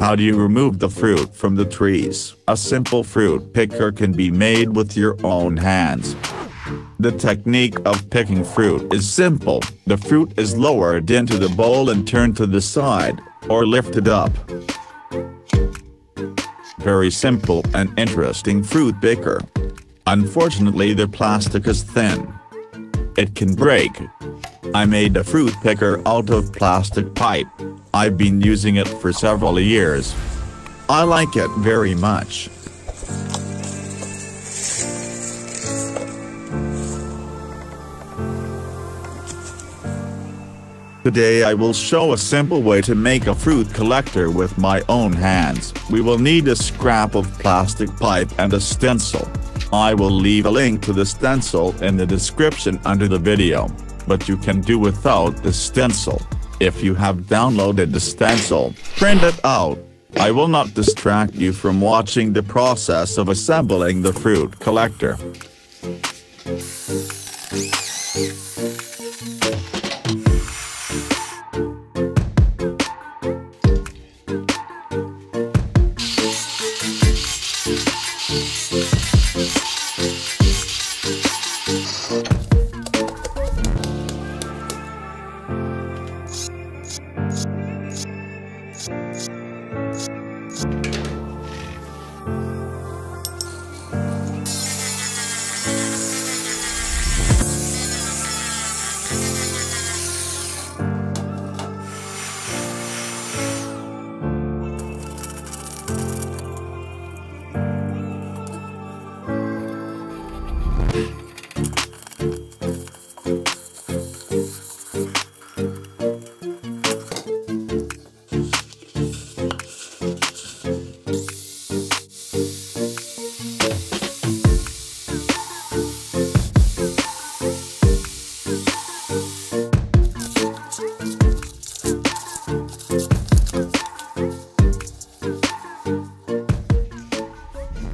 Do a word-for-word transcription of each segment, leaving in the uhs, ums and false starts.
How do you remove the fruit from the trees? A simple fruit picker can be made with your own hands. The technique of picking fruit is simple. The fruit is lowered into the bowl and turned to the side, or lifted up. Very simple and interesting fruit picker. Unfortunately, the plastic is thin. It can break. I made a fruit picker out of plastic pipe. I've been using it for several years. I like it very much. Today I will show a simple way to make a fruit collector with my own hands. We will need a scrap of plastic pipe and a stencil. I will leave a link to the stencil in the description under the video, but you can do without the stencil. If you have downloaded the stencil, print it out. I will not distract you from watching the process of assembling the fruit collector.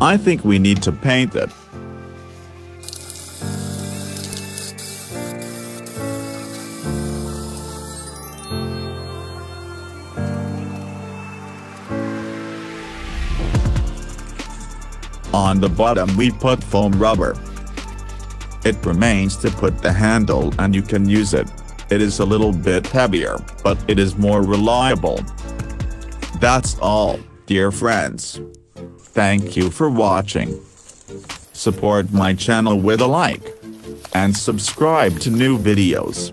I think we need to paint it. On the bottom we put foam rubber. It remains to put the handle and you can use it. It is a little bit heavier, but it is more reliable. That's all, dear friends. Thank you for watching. Support my channel with a like and subscribe to new videos.